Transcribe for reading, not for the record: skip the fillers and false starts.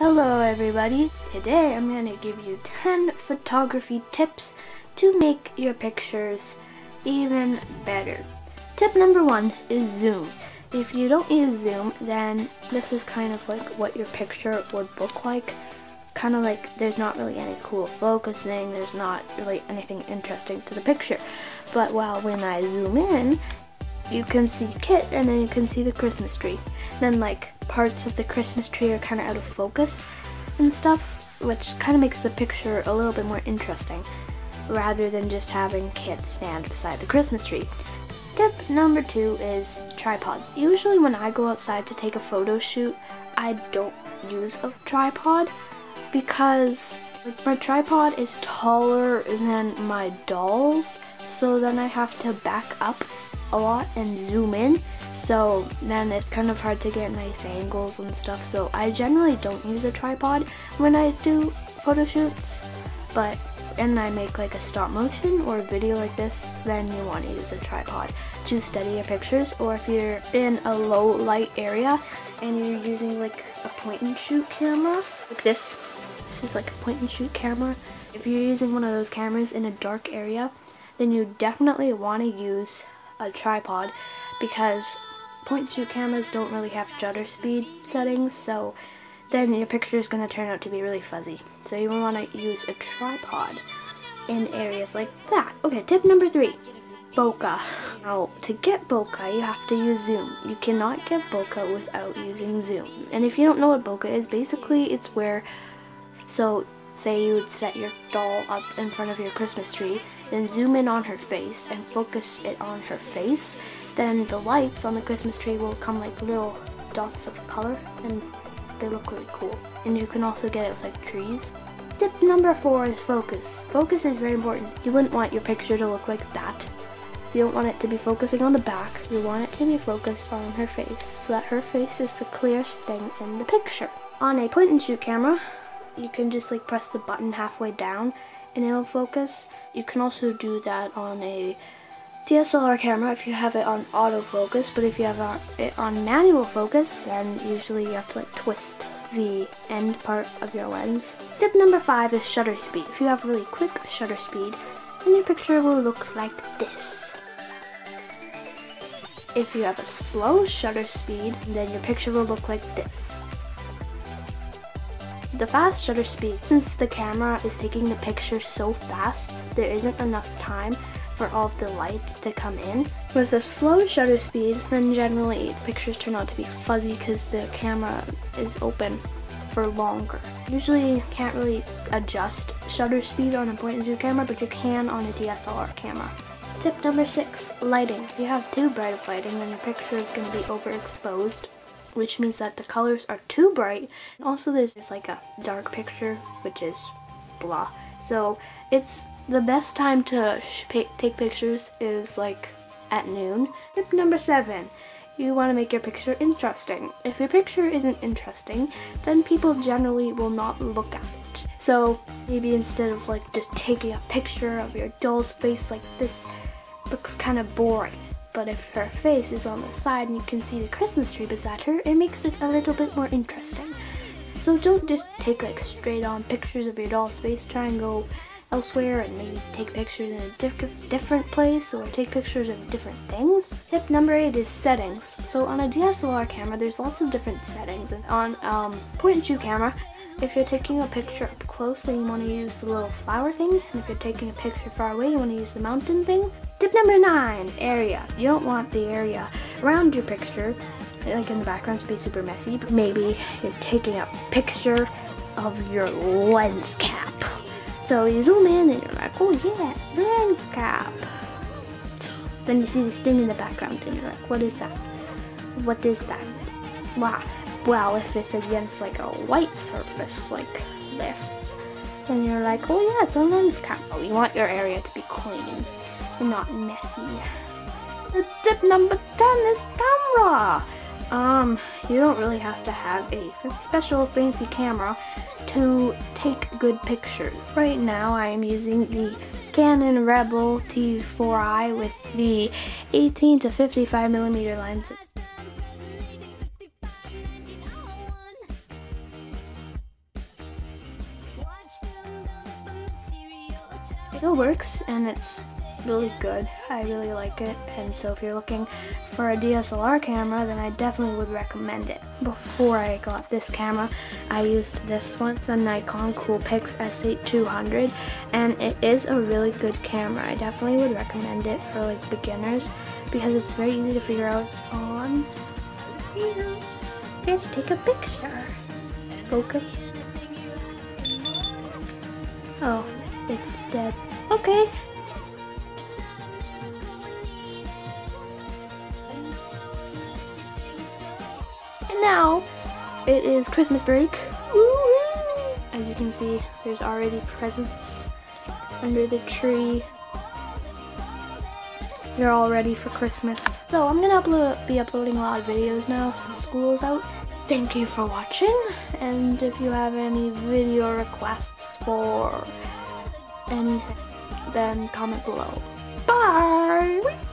Hello everybody, today I'm going to give you 10 photography tips to make your pictures even better. Tip number one is zoom. If you don't use zoom, then this is kind of like what your picture would look like. It's kind of like there's not really any cool focusing, there's not really anything interesting to the picture. But when I zoom in, you can see Kit and then you can see the Christmas tree. Then parts of the Christmas tree are kind of out of focus and stuff, which kind of makes the picture a little bit more interesting rather than just having Kit stand beside the Christmas tree. Tip number two is tripod. Usually when I go outside to take a photo shoot, I don't use a tripod because my tripod is taller than my dolls, so then I have to back up a lot and zoom in, so then it's kind of hard to get nice angles and stuff, so I generally don't use a tripod when I do photo shoots. But when I make a stop motion or a video like this, then you want to use a tripod to steady your pictures, or if you're in a low light area and you're using a point and shoot camera like this. This is a point and shoot camera. If you're using one of those cameras in a dark area, then you definitely want to use a tripod because point and shoot cameras don't really have shutter speed settings, so then your picture is going to turn out to be really fuzzy. So you want to use a tripod in areas like that. Okay, tip number three, bokeh. Now, to get bokeh, you have to use zoom. You cannot get bokeh without using zoom. And if you don't know what bokeh is, basically it's where, so say you would set your doll up in front of your Christmas tree, then zoom in on her face and focus it on her face, then the lights on the Christmas tree will come like little dots of color and they look really cool. And you can also get it with trees. Tip number four is focus. Focus is very important. You wouldn't want your picture to look like that. So you don't want it to be focusing on the back. You want it to be focused on her face so that her face is the clearest thing in the picture. On a point and shoot camera, you can just press the button halfway down and it'll focus. You can also do that on a DSLR camera if you have it on autofocus, but if you have it on manual focus, then usually you have to twist the end part of your lens. Tip number five is shutter speed. If you have really quick shutter speed, then your picture will look like this. If you have a slow shutter speed, then your picture will look like this. The fast shutter speed, since the camera is taking the picture so fast, there isn't enough time for all of the light to come in. With a slow shutter speed, then generally pictures turn out to be fuzzy because the camera is open for longer. Usually you can't really adjust shutter speed on a point and shoot camera, but you can on a DSLR camera. Tip number six, lighting. If you have too bright of lighting, then your picture is going to be overexposed, which means that the colors are too bright, and also there's just a dark picture, which is blah. So it's the best time to take pictures is at noon. Tip number seven, you want to make your picture interesting. If your picture isn't interesting, then people generally will not look at it. So maybe instead of just taking a picture of your doll's face like this, looks kind of boring. But if her face is on the side and you can see the Christmas tree beside her, it makes it a little bit more interesting. So don't just take straight on pictures of your doll's face. Try and go elsewhere and maybe take pictures in a different place or take pictures of different things. Tip number eight is settings. So on a DSLR camera, there's lots of different settings. And on point and shoot camera, if you're taking a picture up close, then you want to use the little flower thing. And if you're taking a picture far away, you want to use the mountain thing. Tip number nine, area. You don't want the area around your picture, in the background, to be super messy. But maybe you're taking a picture of your lens cap. So you zoom in and you're oh yeah, lens cap. Then you see this thing in the background and you're what is that? What is that? Wow. Well, if it's against a white surface like this, then you're oh yeah, it's a lens cap. Oh, you want your area to be clean. Not messy. Tip number 10 is camera. You don't really have to have a special fancy camera to take good pictures. Right now I am using the Canon Rebel T4i with the 18 to 55mm lens. still works and it's really good. I really like it, and so if you're looking for a DSLR camera, then I definitely would recommend it. Before I got this camera, I used this one. It's a Nikon Coolpix S8200, and it is a really good camera. I definitely would recommend it for like beginners because it's very easy to figure out on. Let's take a picture. Focus. Oh, it's dead. Okay. And now, it is Christmas break. Woo-hoo! As you can see, there's already presents under the tree. They're all ready for Christmas. So I'm gonna be uploading a lot of videos now since school is out. Thank you for watching, and if you have any video requests for anything, then comment below. Bye!